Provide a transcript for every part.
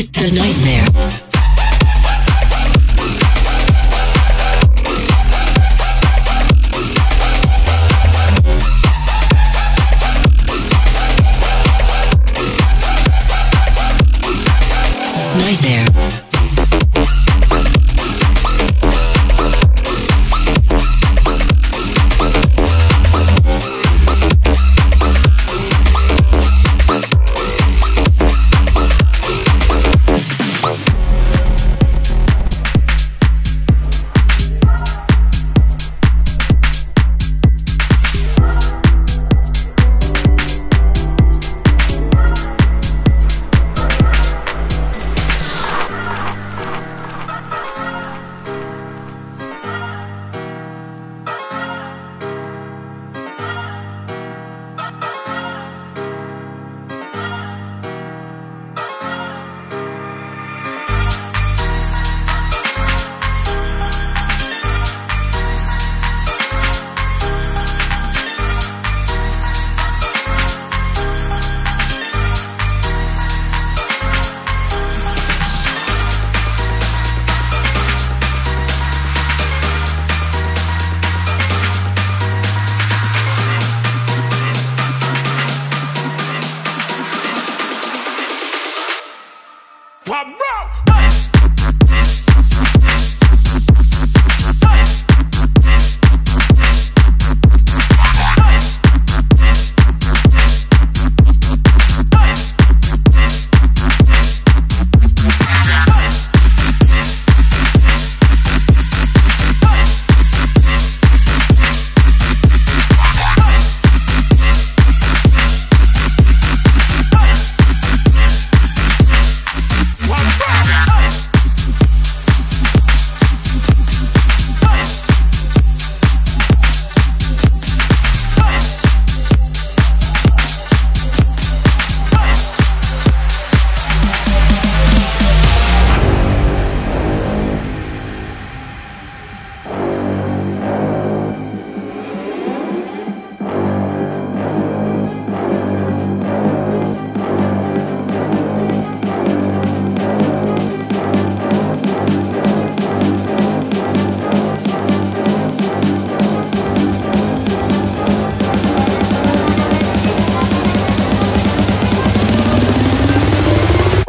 It's a nightmare. Nightmare.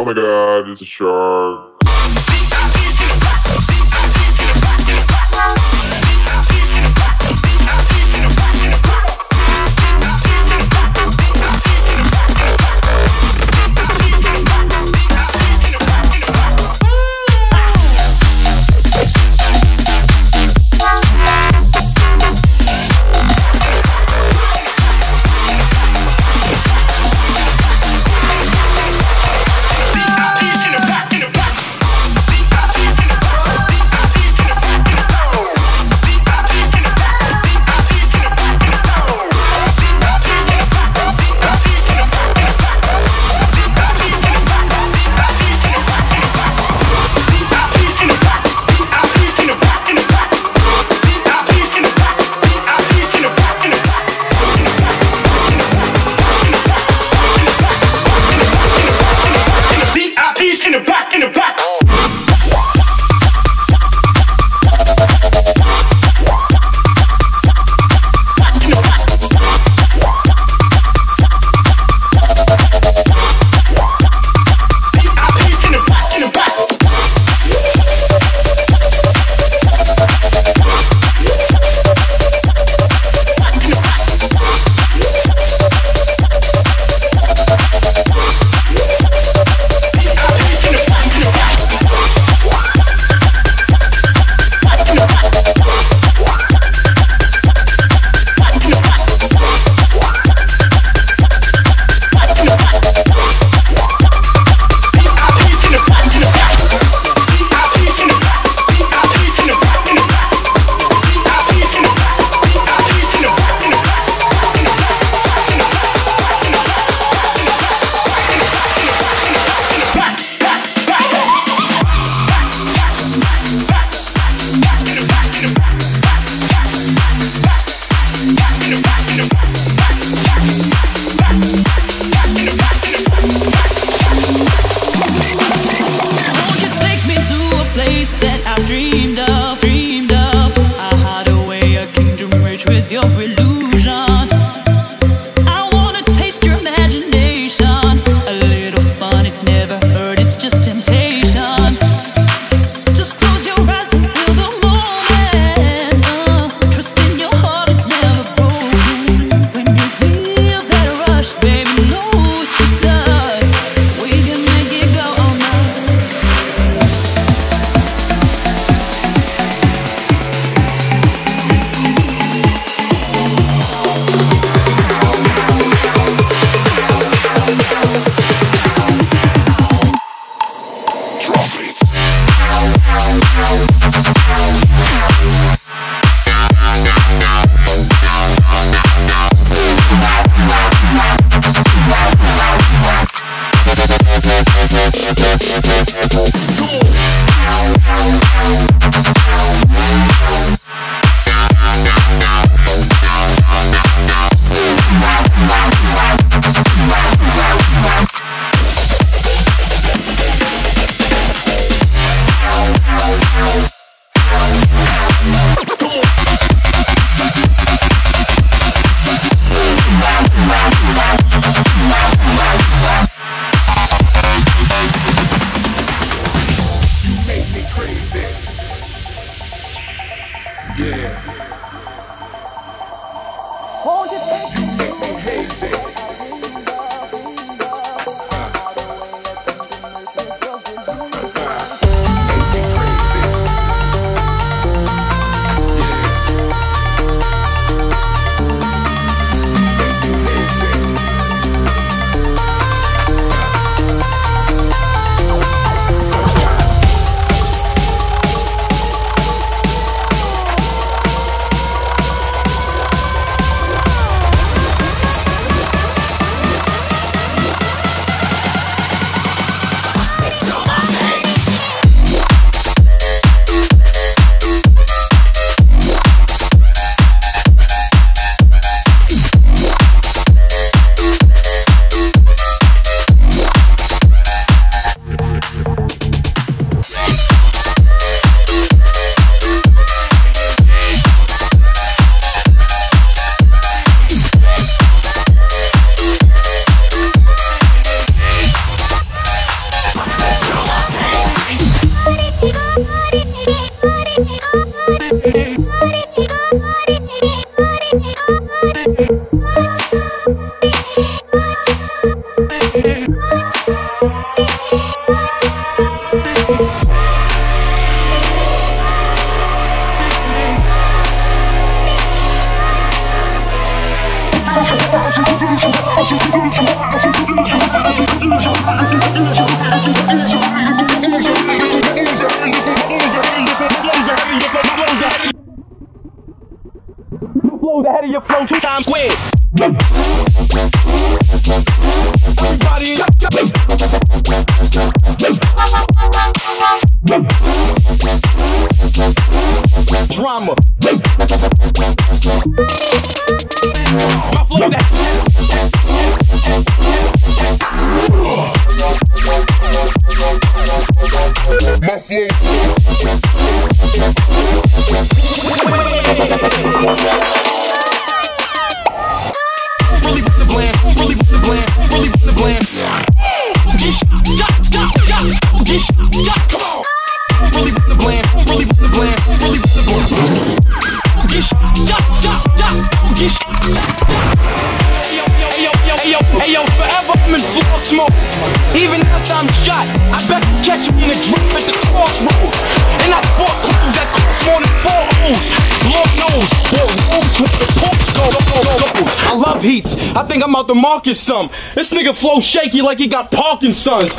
Oh my God, it's a shark. dreamed of I hide away a kingdom rich with your illusion. I wanna taste your imagination. A little fun, it never hurt, it's just temptation. Just close your eyes and feel the moment. Trust in your heart, it's never broken. When you feel that rush, baby, no, it's just us. We can make it go all night. Flows ahead of your flow 2 times quick. Drama. My flow's ahead. My flow. Even after I'm shot, I bet you catch me in a drop at the crossroads. And I sport clothes that cost more than 4 O's. Lord knows, where wolves with the pokes go. I love heats, I think I'm out the market some. This nigga flow shaky like he got Parkinson's.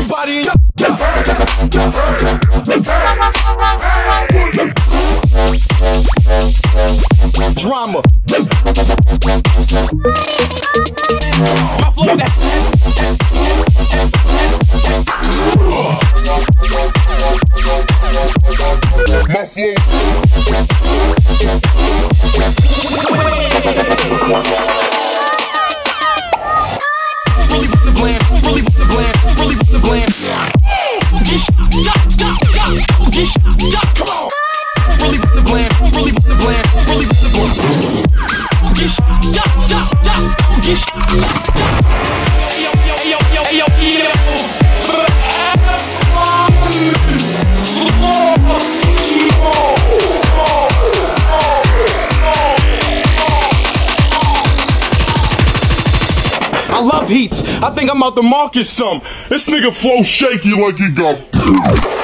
Somebody drama. My flow I love heats. I think I'm about to market some. This nigga flow shaky like he got.